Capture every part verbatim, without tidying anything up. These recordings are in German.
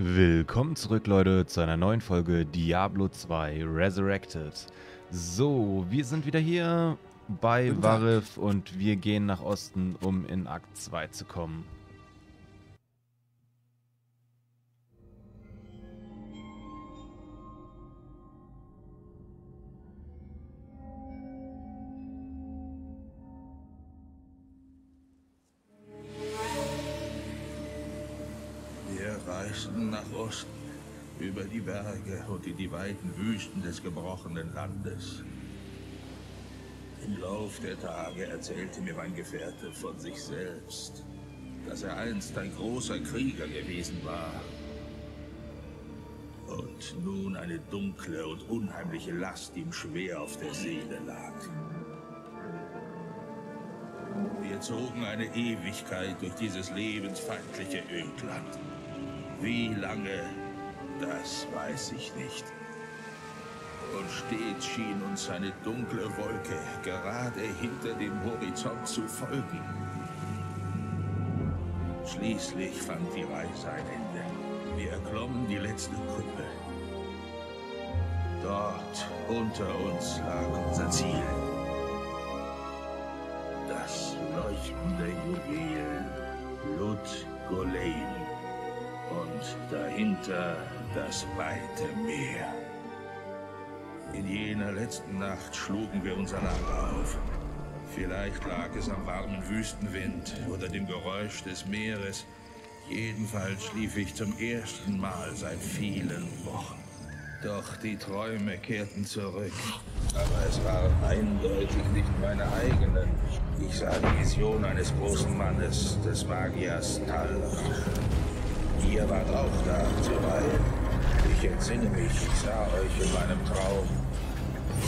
Willkommen zurück, Leute, zu einer neuen Folge Diablo zwei Resurrected. So, wir sind wieder hier bei Varif und wir gehen nach Osten, um in Akt zwei zu kommen. Nach Osten, über die Berge und in die weiten Wüsten des gebrochenen Landes. Im Lauf der Tage erzählte mir mein Gefährte von sich selbst, dass er einst ein großer Krieger gewesen war und nun eine dunkle und unheimliche Last ihm schwer auf der Seele lag. Wir zogen eine Ewigkeit durch dieses lebensfeindliche Ödland. Wie lange, das weiß ich nicht. Und stets schien uns eine dunkle Wolke gerade hinter dem Horizont zu folgen. Schließlich fand die Reise ein Ende. Wir erklommen die letzte Kuppe. Dort unter uns lag unser Ziel. Das leuchtende Juwel Lut Gholein. Und dahinter das weite Meer. In jener letzten Nacht schlugen wir unser Lager auf. Vielleicht lag es am warmen Wüstenwind oder dem Geräusch des Meeres. Jedenfalls schlief ich zum ersten Mal seit vielen Wochen. Doch die Träume kehrten zurück. Aber es waren eindeutig nicht meine eigenen. Ich sah die Vision eines großen Mannes, des Magiers Tal Rasha. Ihr wart auch da, zuweilen. Ich entsinne mich, ich sah euch in meinem Traum.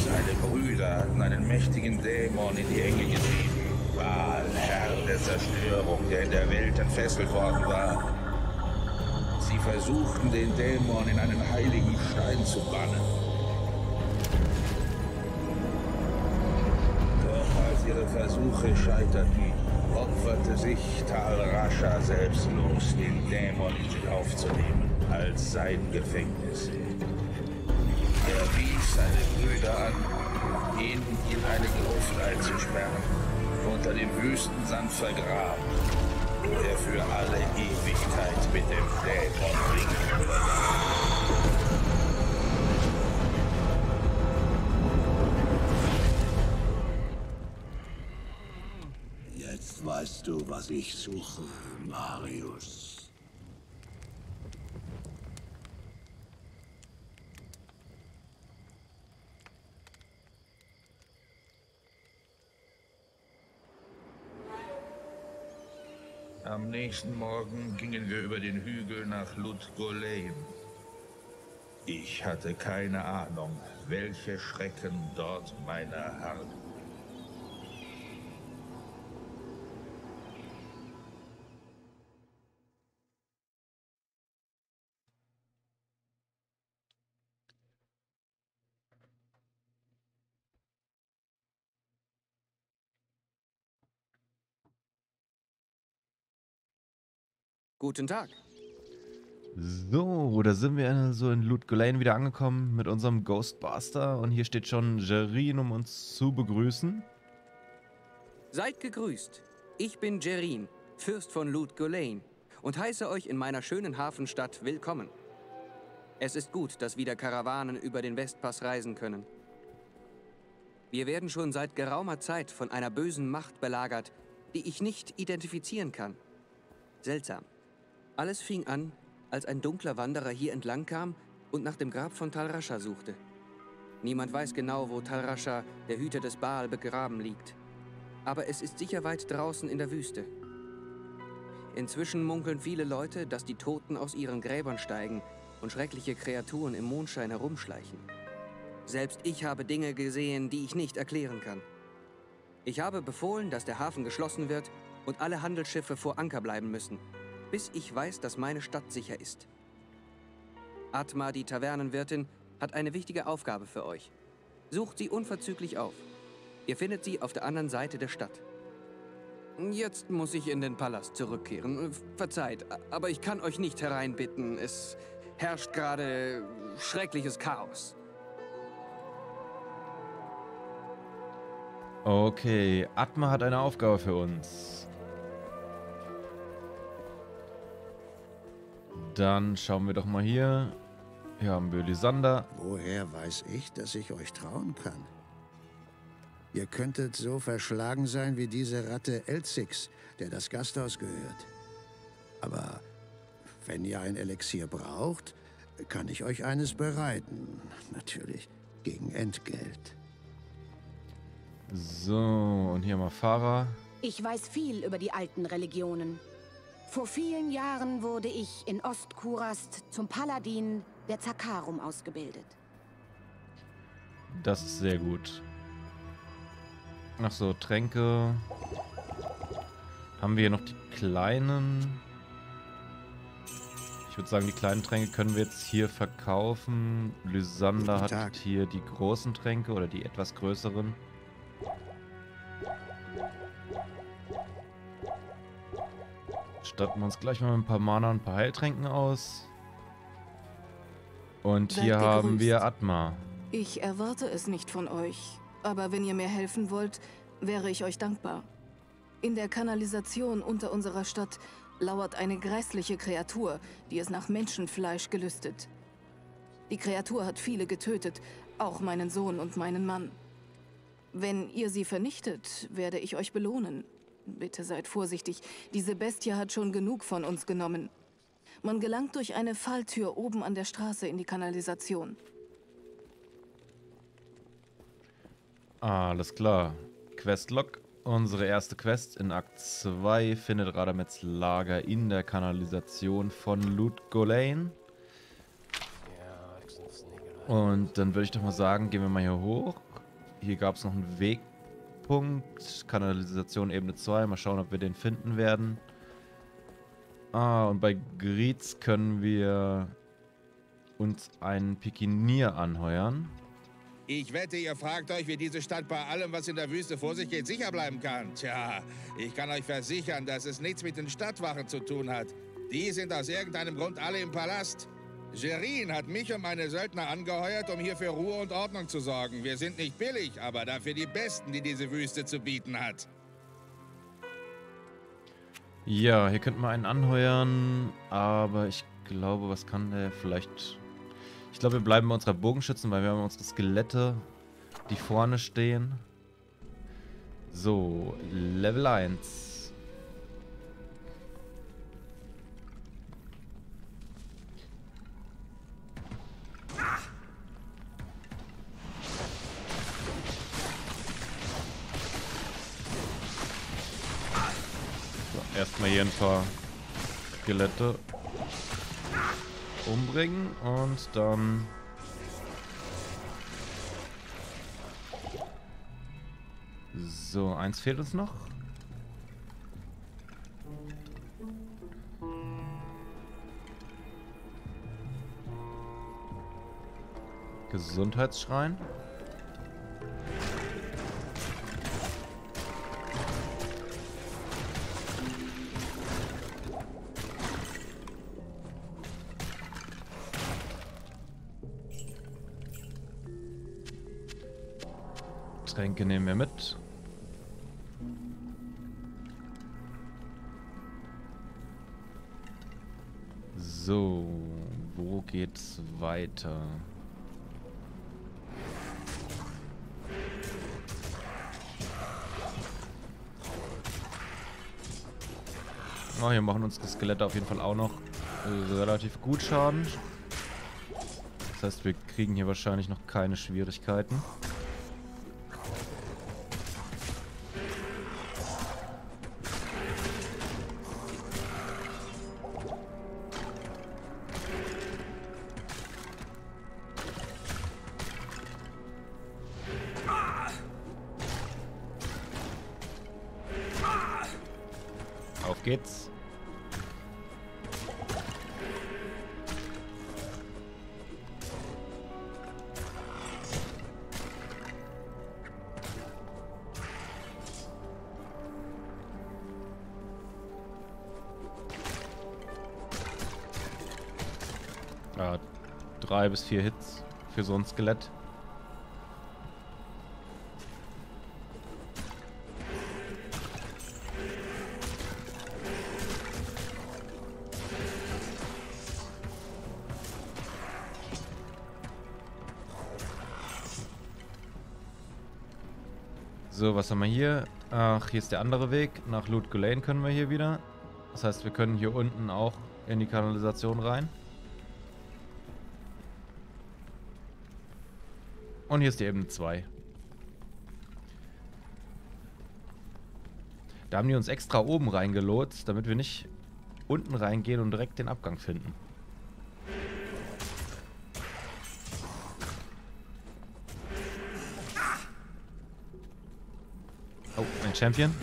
Seine Brüder hatten einen mächtigen Dämon in die Enge getrieben. Baal, Herr der Zerstörung, der in der Welt entfesselt worden war. Sie versuchten, den Dämon in einen heiligen Stein zu bannen. Doch als ihre Versuche scheiterten, opferte sich Tal Rasha selbstlos, den Dämon in sich aufzunehmen, als sein Gefängnis. Er wies seine Brüder an, ihn in eine Gruft einzusperren, unter dem Wüstensand vergraben, wo er für alle Ewigkeit mit dem Dämon ringen würde. Weißt du, was ich suche, Marius? Am nächsten Morgen gingen wir über den Hügel nach Lut Gholein. Ich hatte keine Ahnung, welche Schrecken dort meiner harrten. Guten Tag. So, da sind wir also in Lut Gholein wieder angekommen mit unserem Ghostbuster. Und hier steht schon Jerhyn, um uns zu begrüßen. Seid gegrüßt. Ich bin Jerhyn, Fürst von Lut Gholein, und heiße euch in meiner schönen Hafenstadt willkommen. Es ist gut, dass wieder Karawanen über den Westpass reisen können. Wir werden schon seit geraumer Zeit von einer bösen Macht belagert, die ich nicht identifizieren kann. Seltsam. Alles fing an, als ein dunkler Wanderer hier entlang kam und nach dem Grab von Tal Rasha suchte. Niemand weiß genau, wo Tal Rasha, der Hüter des Baal, begraben liegt. Aber es ist sicher weit draußen in der Wüste. Inzwischen munkeln viele Leute, dass die Toten aus ihren Gräbern steigen und schreckliche Kreaturen im Mondschein herumschleichen. Selbst ich habe Dinge gesehen, die ich nicht erklären kann. Ich habe befohlen, dass der Hafen geschlossen wird und alle Handelsschiffe vor Anker bleiben müssen, bis ich weiß, dass meine Stadt sicher ist. Atma, die Tavernenwirtin, hat eine wichtige Aufgabe für euch. Sucht sie unverzüglich auf. Ihr findet sie auf der anderen Seite der Stadt. Jetzt muss ich in den Palast zurückkehren. Verzeiht, aber ich kann euch nicht hereinbitten. Es herrscht gerade schreckliches Chaos. Okay, Atma hat eine Aufgabe für uns. Dann schauen wir doch mal hier. Hier haben wir Lysander. Woher weiß ich, dass ich euch trauen kann? Ihr könntet so verschlagen sein wie diese Ratte Elzix, der das Gasthaus gehört. Aber wenn ihr ein Elixier braucht, kann ich euch eines bereiten. Natürlich gegen Entgelt. So, und hier mal Fara. Ich weiß viel über die alten Religionen. Vor vielen Jahren wurde ich in Ostkurast zum Paladin der Zakarum ausgebildet. Das ist sehr gut. Ach so, Tränke. Haben wir hier noch die kleinen? Ich würde sagen, die kleinen Tränke können wir jetzt hier verkaufen. Lysander hat hier die großen Tränke oder die etwas größeren. Statten wir uns gleich mal mit ein paar Mana und ein paar Heiltränken aus. Und hier haben wir Atma. Ich erwarte es nicht von euch, aber wenn ihr mir helfen wollt, wäre ich euch dankbar. In der Kanalisation unter unserer Stadt lauert eine grässliche Kreatur, die es nach Menschenfleisch gelüstet. Die Kreatur hat viele getötet, auch meinen Sohn und meinen Mann. Wenn ihr sie vernichtet, werde ich euch belohnen. Bitte seid vorsichtig, diese Bestie hat schon genug von uns genommen. Man gelangt durch eine Falltür oben an der Straße in die Kanalisation. Alles klar. Questlog. Unsere erste Quest in Akt zwei findet Radamets Lager in der Kanalisation von Lut Gholein. Und dann würde ich doch mal sagen, gehen wir mal hier hoch. Hier gab es noch einen Wegpunkt, Kanalisation Ebene zwei, mal schauen, ob wir den finden werden. Ah, und bei Griets können wir uns einen Pikinier anheuern. Ich wette, ihr fragt euch, wie diese Stadt bei allem, was in der Wüste vor sich geht, sicher bleiben kann. Tja, ich kann euch versichern, dass es nichts mit den Stadtwachen zu tun hat. Die sind aus irgendeinem Grund alle im Palast. Jerhyn hat mich und meine Söldner angeheuert, um hier für Ruhe und Ordnung zu sorgen. Wir sind nicht billig, aber dafür die Besten, die diese Wüste zu bieten hat. Ja, hier könnten wir einen anheuern, aber ich glaube, was kann der vielleicht... Ich glaube, wir bleiben bei unserer Bogenschützen, weil wir haben unsere Skelette, die vorne stehen. So, Level eins. Erstmal hier ein paar Skelette umbringen und dann so, eins fehlt uns noch. Gesundheitsschrein. Tränke nehmen wir mit. So, wo geht's weiter? Oh, hier machen unsere Skelette auf jeden Fall auch noch relativ gut Schaden. Das heißt, wir kriegen hier wahrscheinlich noch keine Schwierigkeiten. Geht's. Ja, drei bis vier Hits für so ein Skelett. So, was haben wir hier? Ach, hier ist der andere Weg. Nach Lut Gholein können wir hier wieder. Das heißt, wir können hier unten auch in die Kanalisation rein. Und hier ist die Ebene zwei. Da haben die uns extra oben reingelotst, damit wir nicht unten reingehen und direkt den Abgang finden. Oh, ein Champion.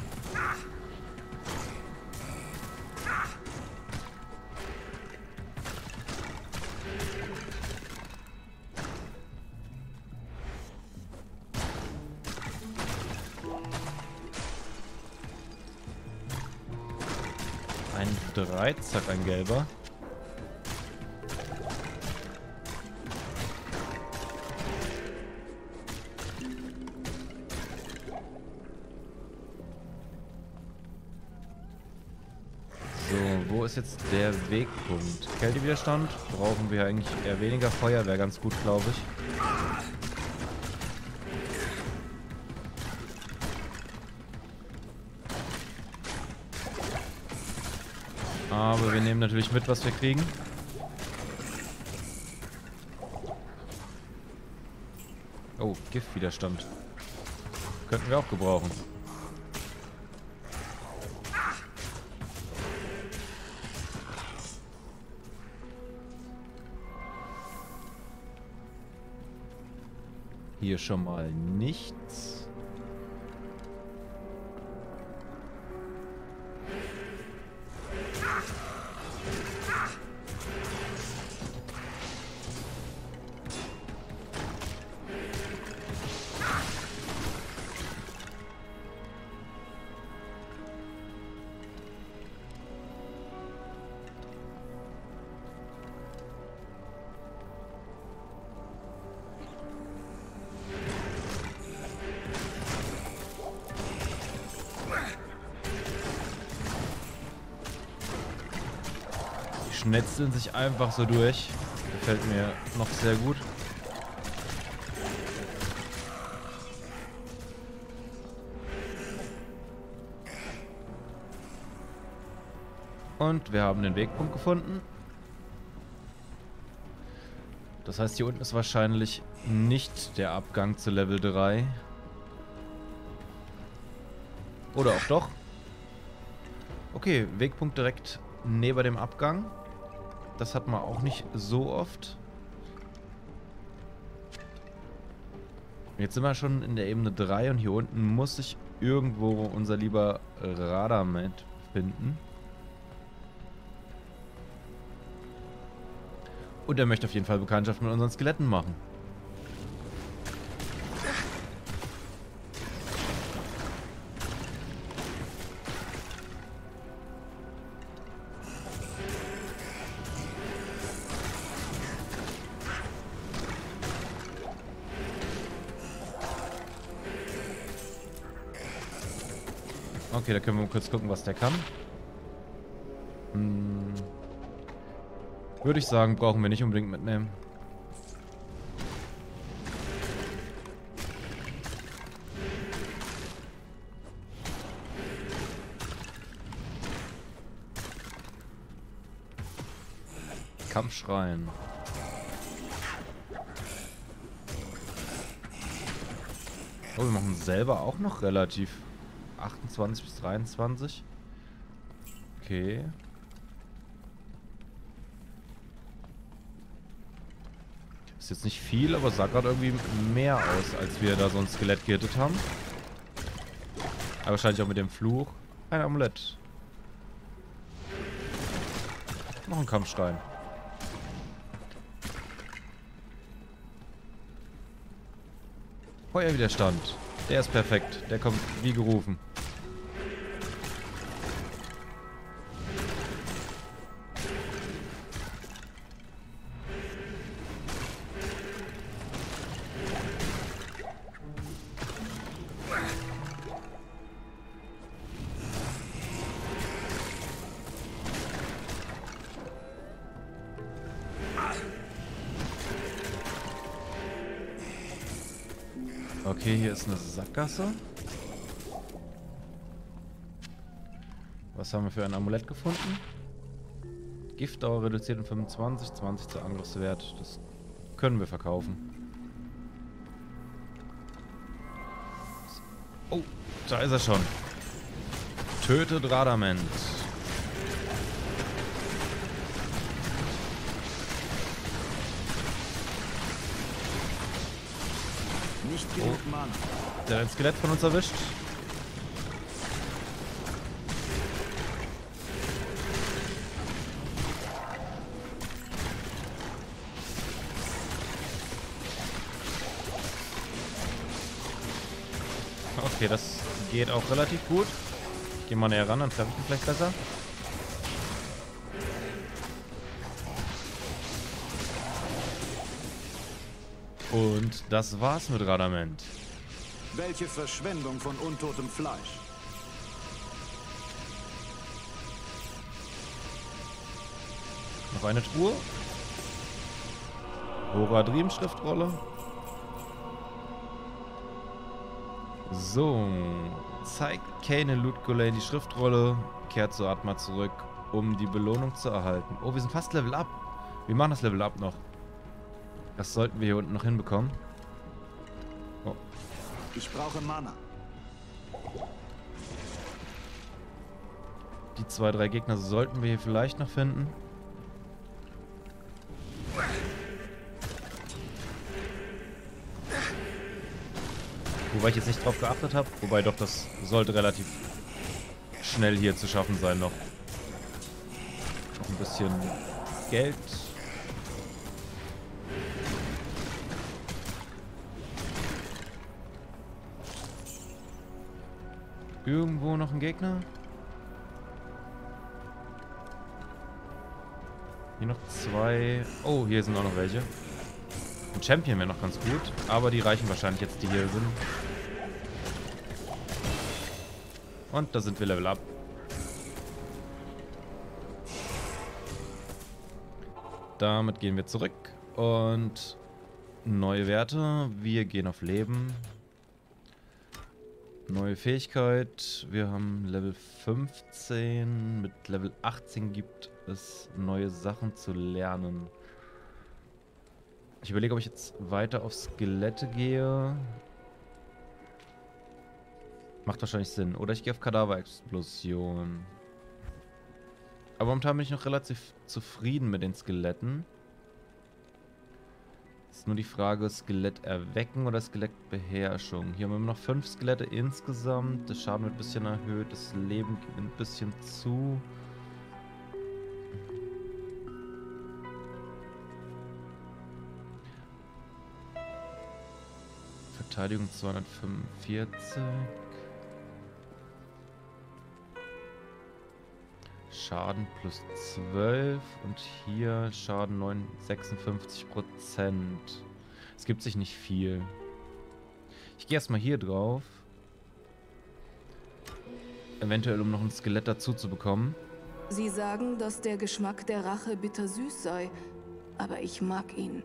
Ein Dreizack, ein gelber. Jetzt der Wegpunkt. Kältewiderstand brauchen wir eigentlich eher weniger. Feuer wäre ganz gut, glaube ich. Aber wir nehmen natürlich mit, was wir kriegen. Oh, Giftwiderstand. Könnten wir auch gebrauchen. Hier schon mal nichts. Schnetzeln sich einfach so durch. Gefällt mir noch sehr gut. Und wir haben den Wegpunkt gefunden. Das heißt, hier unten ist wahrscheinlich nicht der Abgang zu Level drei. Oder auch doch. Okay, Wegpunkt direkt neben dem Abgang. Das hat man auch nicht so oft. Jetzt sind wir schon in der Ebene drei und hier unten muss sich irgendwo unser lieber Radament finden. Und er möchte auf jeden Fall Bekanntschaft mit unseren Skeletten machen. Okay, da können wir kurz gucken, was der kann. Hm. Würde ich sagen, brauchen wir nicht unbedingt mitnehmen. Kampfschreien. Oh, wir machen selber auch noch relativ... achtundzwanzig bis dreiundzwanzig. Okay. Ist jetzt nicht viel, aber sah gerade irgendwie mehr aus, als wir da so ein Skelett gehittet haben. Aber wahrscheinlich auch mit dem Fluch. Ein Amulett. Noch ein Kampfstein. Feuerwiderstand. Der ist perfekt. Der kommt wie gerufen. Okay, hier ist eine Sackgasse. Was haben wir für ein Amulett gefunden? Giftdauer reduziert um fünfundzwanzig, zwanzig zu Angriffswert. Das können wir verkaufen. Oh, da ist er schon. Tötet Radament. Nicht genug Mann. Der hat ein Skelett von uns erwischt. Okay, das geht auch relativ gut. Ich gehe mal näher ran, dann treffe ich ihn vielleicht besser. Und das war's mit Radament. Welche Verschwendung von untotem Fleisch. Noch eine Truhe. Horadrim Schriftrolle. So, zeigt Kane in Lut Gholein die Schriftrolle, kehrt zu Atma zurück, um die Belohnung zu erhalten. Oh, wir sind fast Level Up. Wir machen das Level Up noch. Das sollten wir hier unten noch hinbekommen. Oh. Ich brauche Mana. Die zwei, drei Gegner sollten wir hier vielleicht noch finden. Wobei ich jetzt nicht drauf geachtet habe. Wobei doch, das sollte relativ schnell hier zu schaffen sein noch. Noch ein bisschen Geld. Irgendwo noch ein Gegner. Hier noch zwei. Oh, hier sind auch noch welche. Ein Champion wäre noch ganz gut, aber die reichen wahrscheinlich jetzt, die hier sind. Und da sind wir Level Up. Damit gehen wir zurück und neue Werte. Wir gehen auf Leben. Neue Fähigkeit. Wir haben Level fünfzehn. Mit Level achtzehn gibt es neue Sachen zu lernen. Ich überlege, ob ich jetzt weiter auf Skelette gehe. Macht wahrscheinlich Sinn. Oder ich gehe auf Kadaverexplosion. Aber momentan bin ich noch relativ zufrieden mit den Skeletten. Ist nur die Frage, Skelett erwecken oder Skelettbeherrschung. Hier haben wir immer noch fünf Skelette insgesamt. Der Schaden wird ein bisschen erhöht. Das Leben nimmt ein bisschen zu. Verteidigung zweihundertfünfundvierzig. Schaden plus zwölf. Und hier Schaden sechsundfünfzig Prozent. Es gibt sich nicht viel. Ich gehe erstmal hier drauf. Eventuell, um noch ein Skelett dazu zu bekommen. Sie sagen, dass der Geschmack der Rache bittersüß sei. Aber ich mag ihn.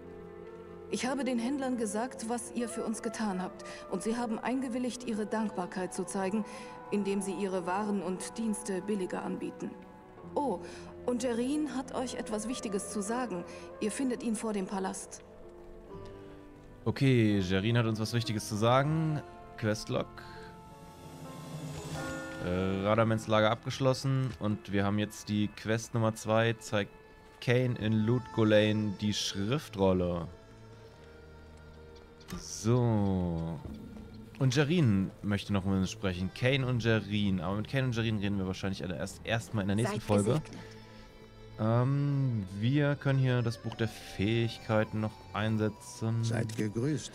Ich habe den Händlern gesagt, was ihr für uns getan habt, und sie haben eingewilligt, ihre Dankbarkeit zu zeigen, indem sie ihre Waren und Dienste billiger anbieten. Oh, und Jerhyn hat euch etwas Wichtiges zu sagen. Ihr findet ihn vor dem Palast. Okay, Jerhyn hat uns was Wichtiges zu sagen. Questlog. Äh, Radaments Lager abgeschlossen, und wir haben jetzt die Quest Nummer zwei, zeigt Kane in Lut Gholein die Schriftrolle. So. Und Jerhyn möchte noch mit uns sprechen. Kane und Jerhyn. Aber mit Kane und Jerhyn reden wir wahrscheinlich erst erstmal in der nächsten Seid Folge. Ähm, wir können hier das Buch der Fähigkeiten noch einsetzen. Seid gegrüßt.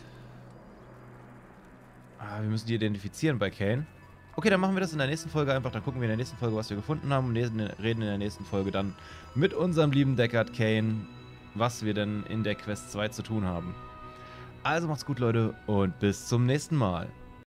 Ah, wir müssen die identifizieren bei Kane. Okay, dann machen wir das in der nächsten Folge einfach. Dann gucken wir in der nächsten Folge, was wir gefunden haben. Und reden in der nächsten Folge dann mit unserem lieben Deckard Cain, was wir denn in der Quest zwei zu tun haben. Also macht's gut, Leute, und bis zum nächsten Mal.